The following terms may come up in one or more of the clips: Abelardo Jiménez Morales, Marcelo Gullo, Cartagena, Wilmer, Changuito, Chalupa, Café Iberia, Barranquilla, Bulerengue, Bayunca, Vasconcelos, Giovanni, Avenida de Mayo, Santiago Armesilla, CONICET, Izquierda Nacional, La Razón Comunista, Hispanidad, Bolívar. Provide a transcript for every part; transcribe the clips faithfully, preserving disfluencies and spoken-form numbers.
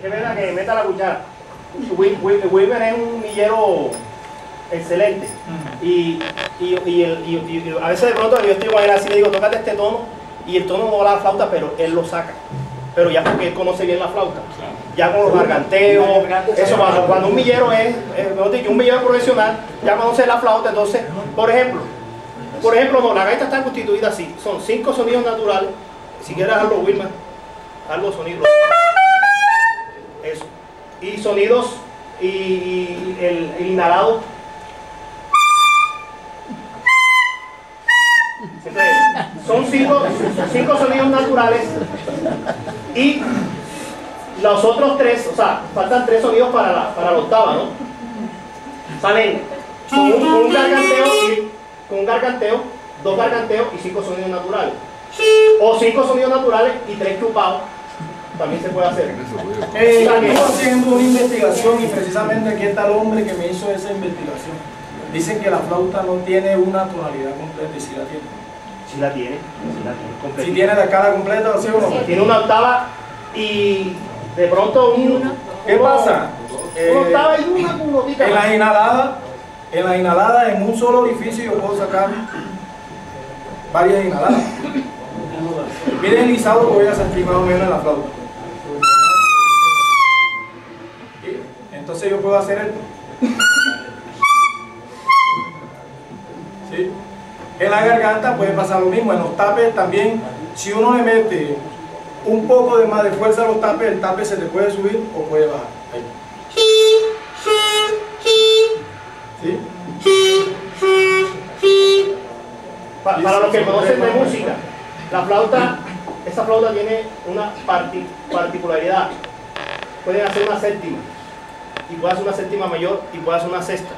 se vea que meta la cuchara. Wilmer es un millero excelente. Y, y, y, el, y, y a veces de pronto yo estoy igual así, le digo, tócate este tono, y el tono no va a la flauta, pero él lo saca. Pero ya porque él conoce bien la flauta. Ya con los garganteos, eso, cuando un millero es, es un millero profesional, ya conoce la flauta, entonces, por ejemplo, por ejemplo, no, la gaita está constituida así, son cinco sonidos naturales, si quieres algo, Wilmer, algo sonido. Eso. Y sonidos, y, y el, el inhalado. Son cinco, cinco sonidos naturales y los otros tres, o sea, faltan tres sonidos para la, para la octava, ¿no? Salen con un, con un garganteo, con un garganteo, dos garganteos y cinco sonidos naturales. O cinco sonidos naturales y tres chupados. También se puede hacer. Eh, estamos haciendo una investigación y precisamente aquí está el hombre que me hizo esa investigación. Dicen que la flauta no tiene una tonalidad completa y sí la tiene. Sí la tiene, sí la tiene. Completita. Si tiene la cara completa, ¿sí o no? Sí. Tiene una octava y de pronto un, una. ¿Qué uno, pasa? Eh, una octava y una culotica. En la inhalada, en la inhalada, en un solo orificio yo puedo sacar varias inhaladas. Miren el izado que voy a sentir más o menos en la flauta. Entonces yo puedo hacer esto. ¿Sí? En la garganta puede pasar lo mismo, en los tapes también, si uno le mete un poco de más de fuerza a los tapes, el tape se te puede subir o puede bajar. Ahí. ¿Sí? Para, para los que conocen de música, la flauta, esa flauta tiene una particularidad, pueden hacer una séptima, y puede hacer una séptima mayor, y puede hacer una sexta,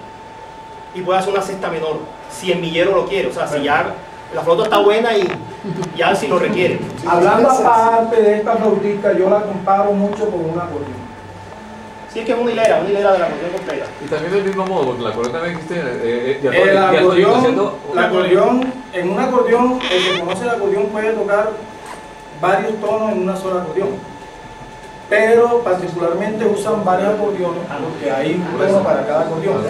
y puede hacer una sexta menor, si el millero lo quiere, o sea, si ya la flauta está buena y ya si lo requiere. Hablando aparte de esta flautista, yo la comparo mucho con una acordeón. Sí, es que es una hilera, una hilera de la acordeón completa. Y también del mismo modo, porque la acordeón también existe. Eh, eh, el acordeón, la acordeón, en un acordeón, el que conoce el acordeón puede tocar varios tonos en una sola acordeón. Pero particularmente usan varios acordeones, porque hay un tono para cada acordeón.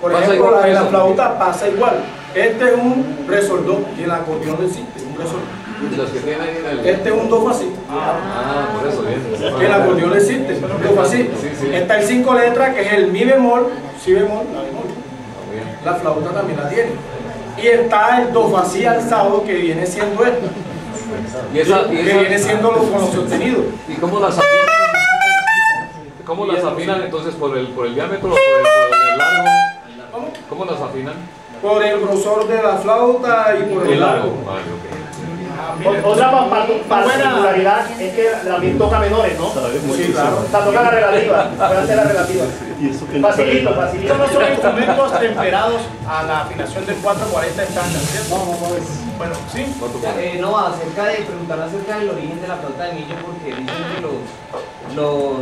Por ejemplo, la de la flauta pasa igual. Este es un resoldo y el acordeón del sí, es un resoldo. Este es un do fa si. Ah, por eso bien. El acordeón del sí, es un do fa si. Está en cinco letras, que es el mi bemol, si bemol, la bemol. La flauta también la tiene. Y está el do fa si alzado, que viene siendo esto. Y esa, y esa, que viene siendo los, con los sostenidos. ¿Y cómo las afinan? ¿Cómo las afinan entonces? ¿Por el, por el diámetro o por el, por el largo? ¿Cómo? ¿Cómo las afinan? Por el grosor de la flauta y por el, el largo. Vale, okay. Otra particularidad es que también toca menores, ¿no? Sí, claro. O sea, toca la relativa. Hacer la relativa. Facilito, facilito. No son instrumentos temperados a la afinación del cuatro cuarenta estándar, ¿cierto? No, no, no. Bueno, sí. Eh, no, acerca de preguntar acerca del origen de la flauta de millo, porque dicen que los, los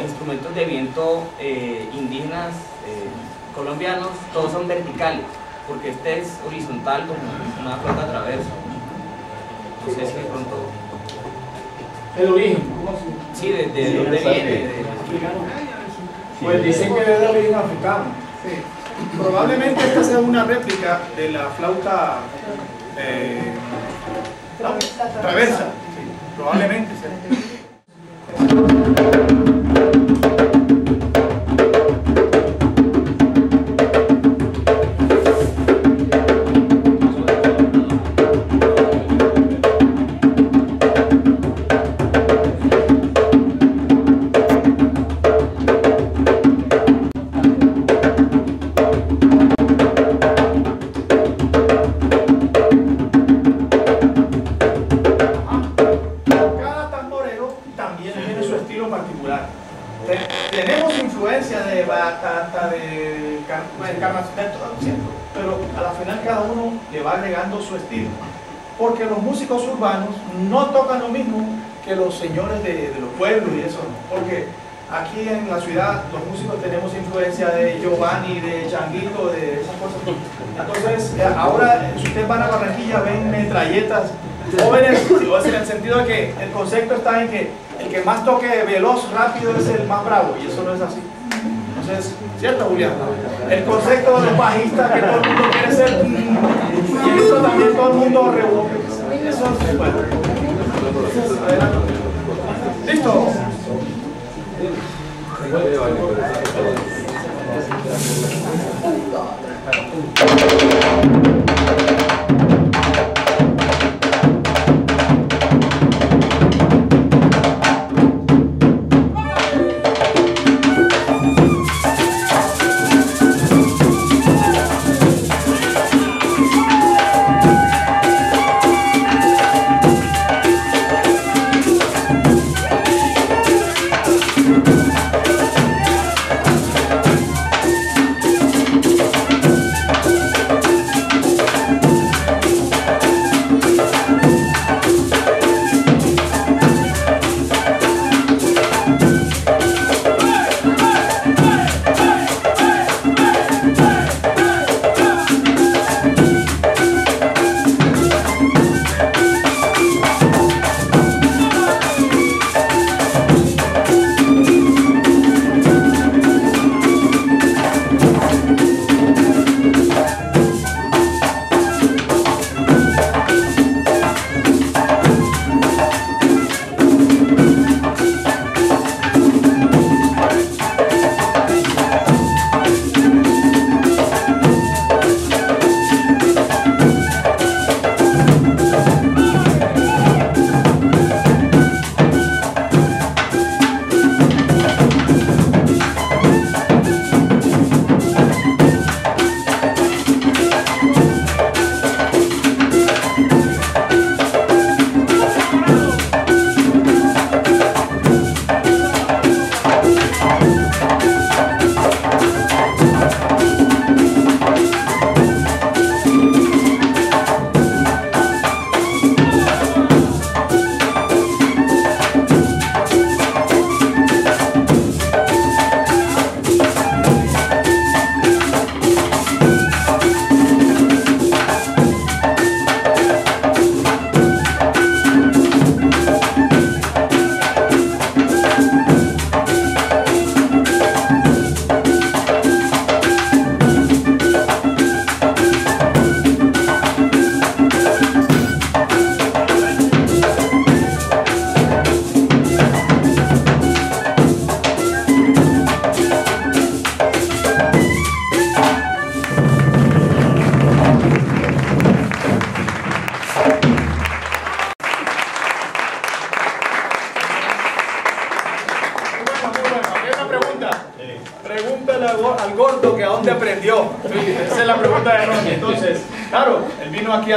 instrumentos de viento eh, indígenas. Eh, colombianos, todos son verticales, porque este es horizontal como una flauta traversa. No sé si de pronto... ¿El origen? Sí, de, de sí, dónde viene. De... Pues dicen que es de origen africano. Sí. Probablemente esta sea una réplica de la flauta eh, traversa. traversa. Sí. Probablemente sea. Porque los músicos urbanos no tocan lo mismo que los señores de, de los pueblos y eso, porque aquí en la ciudad los músicos tenemos influencia de Giovanni, de Changuito, de esas cosas. Entonces ahora si ustedes van a Barranquilla ven metralletas jóvenes, en el sentido de que el concepto está en que el que más toque veloz, rápido, es el más bravo, y eso no es así. Entonces, ¿cierto, Julián? El concepto de los bajistas, que todo el mundo quiere ser, y eso también todo el mundo revoque. Eso es bueno. ¿Listo?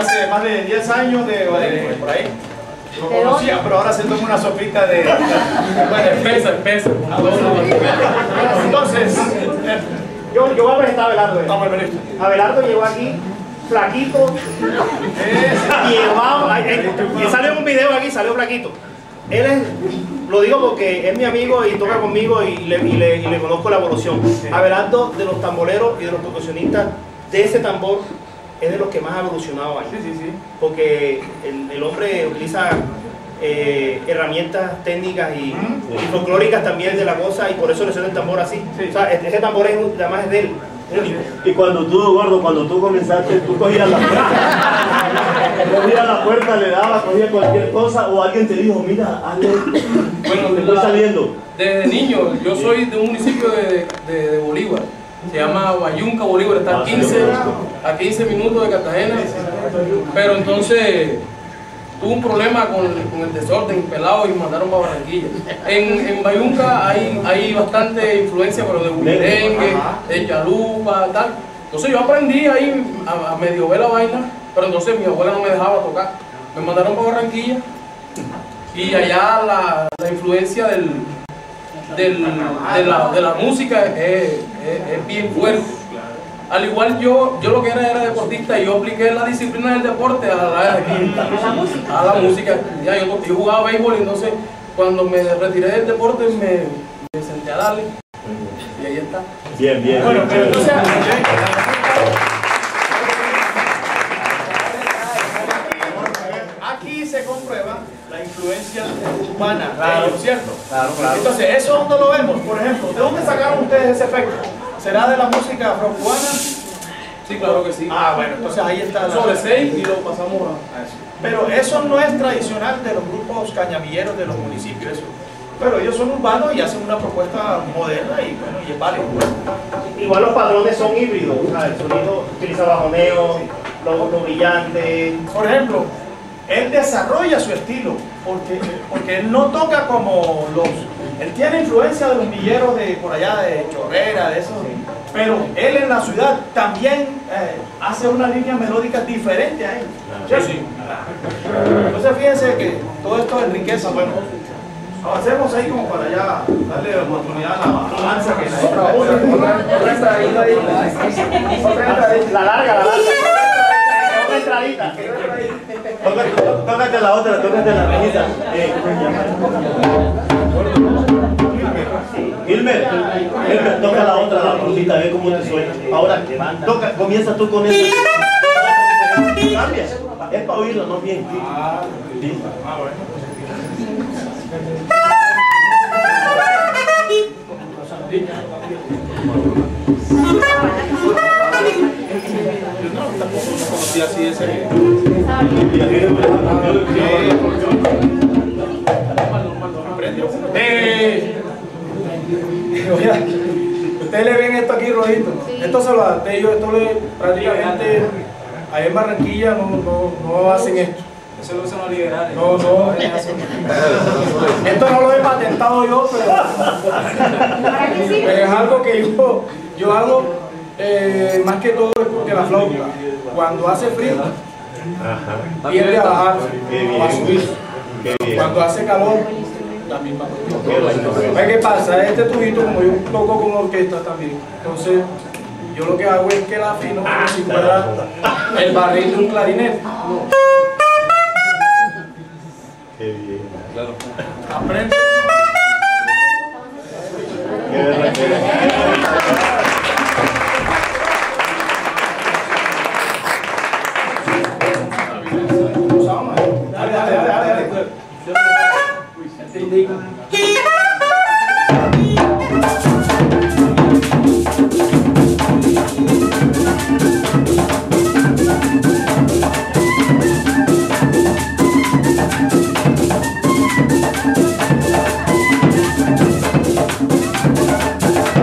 Hace más de diez años de, de, de por ahí lo conocía, pero ahora se toma una sopita de, de, de bueno, espesa, espesa. Entonces yo, yo voy a presentar a Abelardo. ¿eh? Abelardo llegó aquí flaquito y llevado, y sale un video aquí, salió flaquito. Él es, lo digo porque es mi amigo y toca conmigo y le, y le, y le conozco la evolución. Abelardo, de los tamboleros y de los percusionistas de ese tambor, es de los que más ha evolucionado ahí. Sí, sí, sí. Porque el, el hombre utiliza eh, herramientas técnicas y, y folclóricas también de la cosa, y por eso le suena el tambor así. Sí. O sea, ese tambor es, además es de él. Y cuando tú, Eduardo, cuando tú comenzaste, tú cogías la puerta, cogías la puerta, le dabas, cogías cualquier cosa, o alguien te dijo, mira, hazle, bueno, te estoy saliendo. Desde niño, yo soy de un municipio de, de, de Bolívar. Se llama Bayunca, Bolívar, está a quince, a quince minutos de Cartagena. Pero entonces tuve un problema con, con el desorden, pelado, y mandaron para Barranquilla. En, en Bayunca hay, hay bastante influencia, pero de Bulerengue, de Chalupa, tal. Entonces yo aprendí ahí a, a medio ver la vaina, pero entonces mi abuela no me dejaba tocar. Me mandaron para Barranquilla y allá la, la influencia del... Del, de, la, de la música es, es, es bien fuerte. Al igual yo, yo lo que era era deportista, y yo apliqué la disciplina del deporte a la, a la música. Ya, yo, yo jugaba béisbol, entonces cuando me retiré del deporte me, me senté a darle, y ahí está. Bien, bien. Bueno, pero entonces... Aquí se comprueba la influencia urbana, claro, ellos, ¿cierto? Claro, claro. Entonces, eso donde lo vemos, por ejemplo, ¿de dónde sacaron ustedes ese efecto? ¿Será de la música afro-cubana? Sí, claro que sí. Ah, bueno, entonces ahí está la... Sobre seis y lo pasamos a eso. Pero eso no es tradicional de los grupos cañamilleros de los municipios, eso. Pero ellos son urbanos y hacen una propuesta moderna y bueno, y es válido. Igual los patrones son híbridos, ¿sabes? El sonido utiliza bajoneo, lo, lo brillante. Por ejemplo, él desarrolla su estilo, porque, porque él no toca como los... Él tiene influencia de los milleros de por allá, de Chorrera, de esos. Sí. Pero él en la ciudad también eh, hace una línea melódica diferente a él. Sí, sí. Entonces fíjense que todo esto enriquece, bueno. Avancemos ahí como para ya darle oportunidad a la balanza que la otra, otra, otra la larga, la larga. Otra entradita. Tócate la otra, tócate la rejita. Wilmer, Wilmer, toca la otra, la rosita, ve cómo te suena. Ahora, toca, comienza tú con eso. Cambia, es para oírlo, no bien. Ah, eh, ustedes le ven esto aquí rojito, sí. Esto se lo adapté yo, esto le, prácticamente ahí en Barranquilla no, no, no hacen esto. Eso lo usan los liberales. No, no, es así. Esto no lo he patentado yo, pero es algo que yo, yo hago eh, más que todo es porque la flauta, cuando hace frío, tiende a bajar o a subir. Cuando hace calor, la misma cuestión. ¿Qué pasa? Este tubito, como yo toco con orquesta también, entonces yo lo que hago es que la afino como si fuera el barril de un clarinete. Qué bien. Claro. Aprende. Dale, dale, dale, dale. Uy, te indico. Thank you.